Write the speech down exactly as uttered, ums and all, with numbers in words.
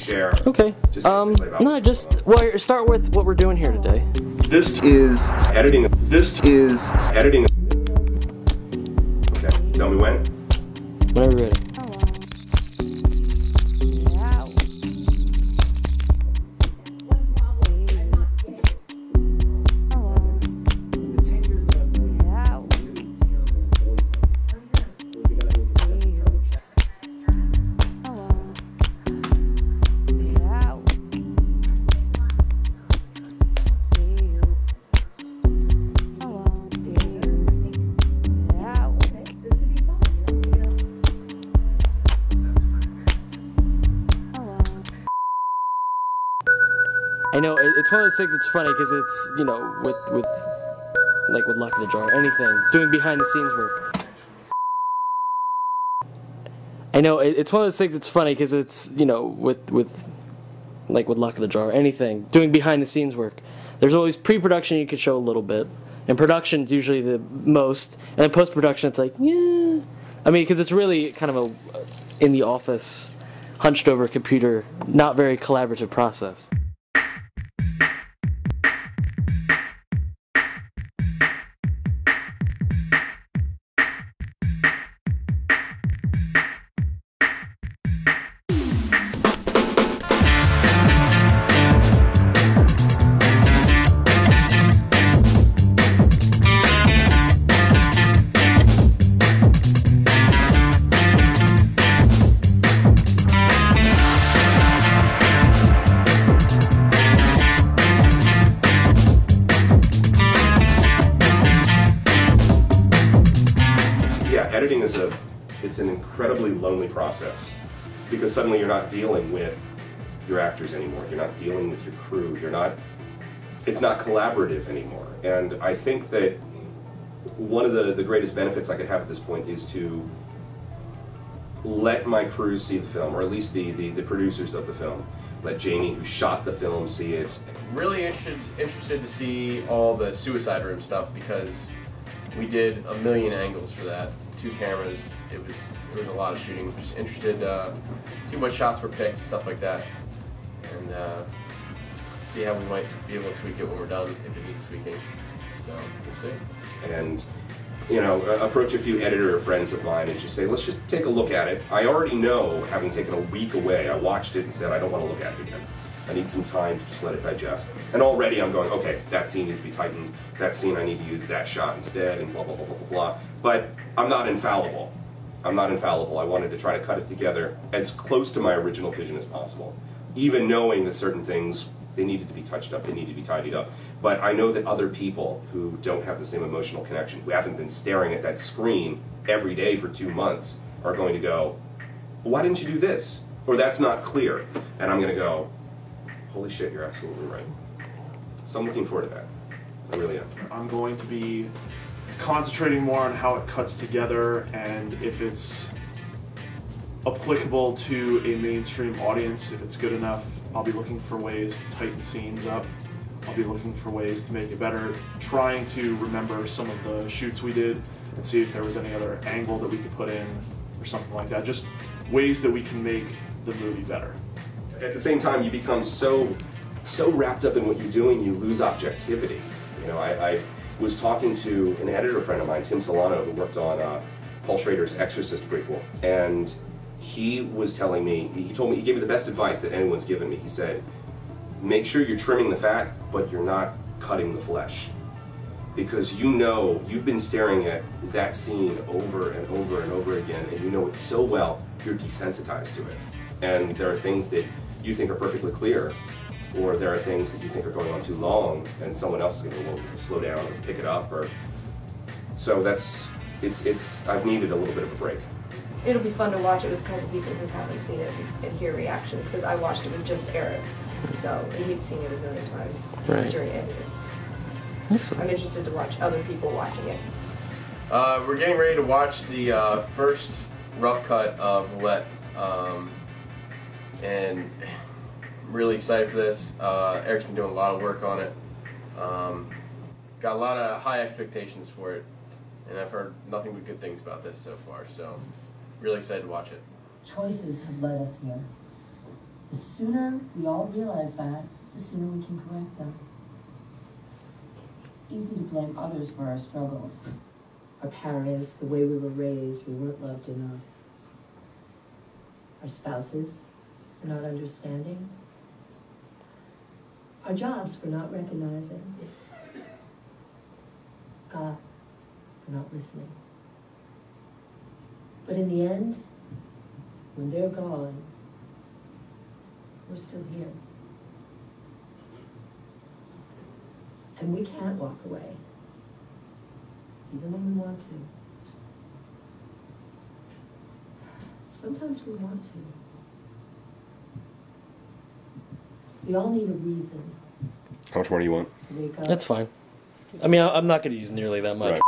share. Okay. Just um, no, just well, start with what we're doing here today. This is editing. This is editing. Okay. Tell me when. Whenever you're ready. Oh, I know it's one of those things that's funny because it's, you know, with with like with Luck of the Draw, anything doing behind the scenes work. I know it's one of those things that's funny because it's, you know, with with like with Luck of the Draw, anything doing behind the scenes work. There's always pre-production you can show a little bit, and production's usually the most, and then post-production it's like, yeah. I mean, because it's really kind of a in the office, hunched over computer, not very collaborative process. Editing is a, it's an incredibly lonely process because suddenly you're not dealing with your actors anymore, you're not dealing with your crew, you're not, it's not collaborative anymore. And I think that one of the, the greatest benefits I could have at this point is to let my crew see the film, or at least the, the, the producers of the film, let Jamie, who shot the film, see it. Really interested, interested to see all the Suicide Room stuff because we did a million angles for that. Two cameras. It was it was a lot of shooting. Just interested uh, see what shots were picked, stuff like that, and uh, see how we might be able to tweak it when we're done if it needs tweaking. So we'll see. And you know, approach a few editor friends of mine and just say, let's just take a look at it. I already know, having taken a week away, I watched it and said I don't want to look at it again. I need some time to just let it digest. And already I'm going, okay, that scene needs to be tightened, that scene I need to use that shot instead, and blah, blah, blah, blah, blah, blah. But I'm not infallible. I'm not infallible. I wanted to try to cut it together as close to my original vision as possible, even knowing that certain things, they needed to be touched up, they needed to be tidied up. But I know that other people who don't have the same emotional connection, who haven't been staring at that screen every day for two months, are going to go, why didn't you do this? Or that's not clear. And I'm going to go, holy shit, you're absolutely right. So I'm looking forward to that. I really am. I'm going to be concentrating more on how it cuts together and if it's applicable to a mainstream audience. If it's good enough, I'll be looking for ways to tighten scenes up. I'll be looking for ways to make it better, trying to remember some of the shoots we did and see if there was any other angle that we could put in or something like that. Just ways that we can make the movie better. At the same time, you become so so wrapped up in what you're doing, you lose objectivity. You know, I, I was talking to an editor friend of mine, Tim Solano, who worked on uh, Paul Schrader's Exorcist prequel, and he was telling me, he told me, he gave me the best advice that anyone's given me. He said, make sure you're trimming the fat, but you're not cutting the flesh. Because you know, you've been staring at that scene over and over and over again, and you know it so well, you're desensitized to it. And there are things that you think are perfectly clear, or there are things that you think are going on too long, and someone else is going to slow down or pick it up, or so that's it's it's I've needed a little bit of a break. It'll be fun to watch it with kind of people who haven't seen it and hear reactions, because I watched it with just Eric, so he'd seen it a million times right. During editing. Excellent. I'm interested to watch other people watching it. Uh, we're getting ready to watch the uh, first rough cut of Roulette. Um, and I'm really excited for this. Uh, Eric's been doing a lot of work on it. Um, got a lot of high expectations for it, and I've heard nothing but good things about this so far, so really excited to watch it. Choices have led us here. The sooner we all realize that, the sooner we can correct them. It's easy to blame others for our struggles. Our parents, the way we were raised, we weren't loved enough. Our spouses for not understanding. Our jobs for not recognizing. God for not listening. But in the end, when they're gone, we're still here. And we can't walk away, even when we want to. Sometimes we want to. We all need a reason. How much more do you want? That's fine. I mean, I'm not going to use nearly that much. Right.